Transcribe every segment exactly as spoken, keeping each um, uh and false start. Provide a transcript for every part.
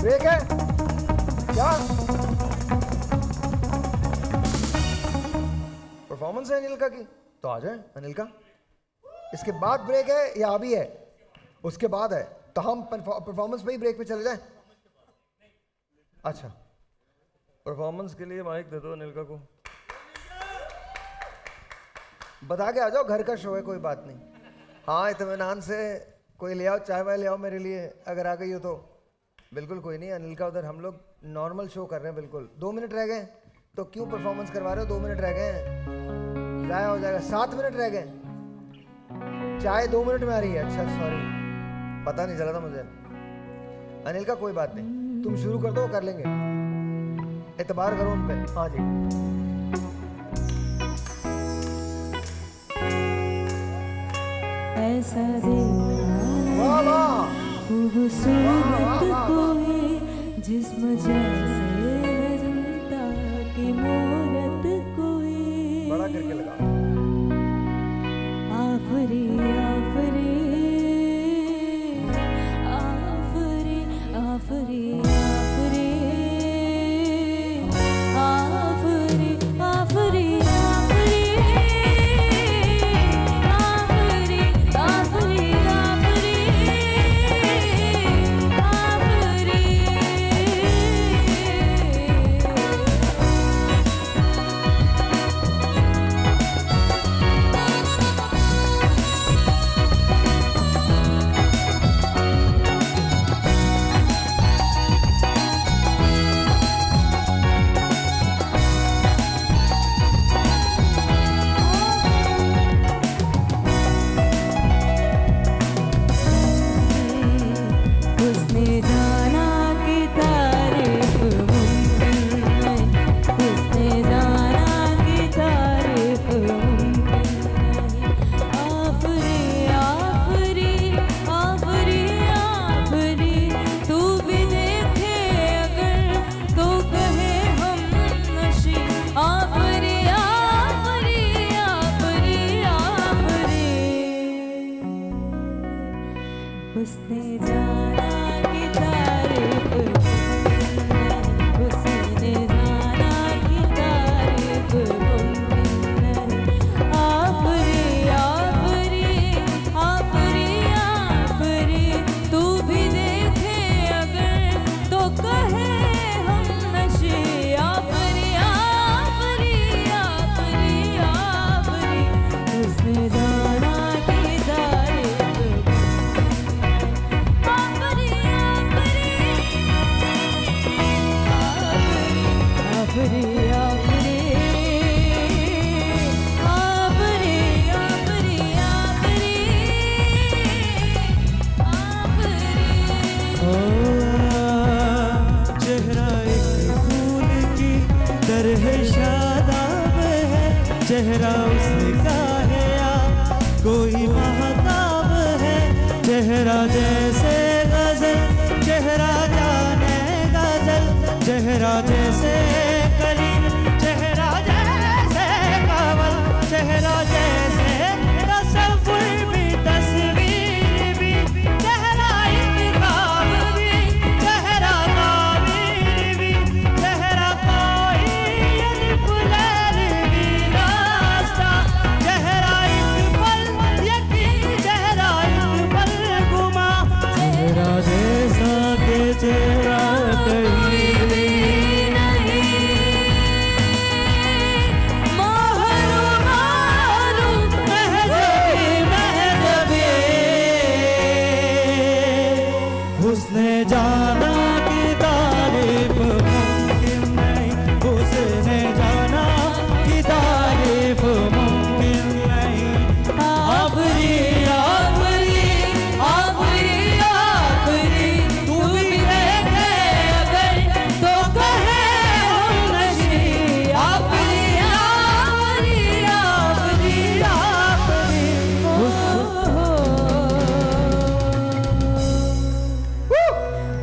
Break है क्या? Performance है अनिलका की, तो आ जाए अनिलका। इसके बाद ब्रेक है या अभी है? उसके बाद है, तो हम परफॉर्मेंस पे ही ब्रेक पे चले जाए। अच्छा, परफॉर्मेंस के लिए माइक दे दो अनिलका को। बता के आ जाओ घर का शो है, कोई बात नहीं। हाँ, इत्मीनान से कोई ले आओ, चाय वाय ले आओ मेरे लिए अगर आ गई हो तो। बिल्कुल, कोई नहीं अनिलका, उधर हम लोग नॉर्मल शो कर रहे हैं। बिल्कुल, दो मिनट रह गए तो क्यों परफॉर्मेंस करवा रहे हो? दो मिनट रह गए हैं, जाया हो जाएगा। सात मिनट रह गए, चाय दो मिनट में आ रही है। अच्छा, सॉरी, पता नहीं चला था मुझे। अनिलका कोई बात नहीं, तुम शुरू कर दो, कर लेंगे, एतबार करो उन पर। हाँ जी, ऐसा देखा खूबसूरत कोई जिस्म जैसे जनता की मूरत कोई। बड़ा करके लगा। आफरी आफरी आफरी आफरी आफरी आफरी आफरी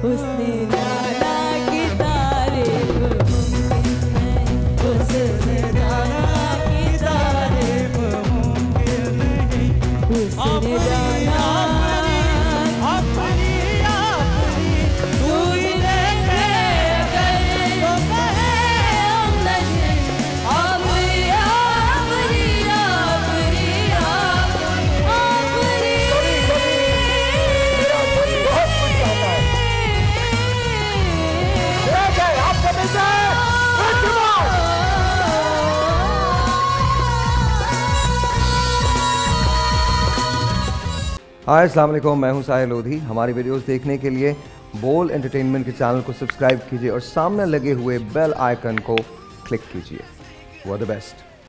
Who is there? हाय अस्सलाम वालेकुम, मैं हूं साहिर लोधी। हमारी वीडियोस देखने के लिए बोल एंटरटेनमेंट के चैनल को सब्सक्राइब कीजिए और सामने लगे हुए बेल आइकन को क्लिक कीजिए। वो द बेस्ट।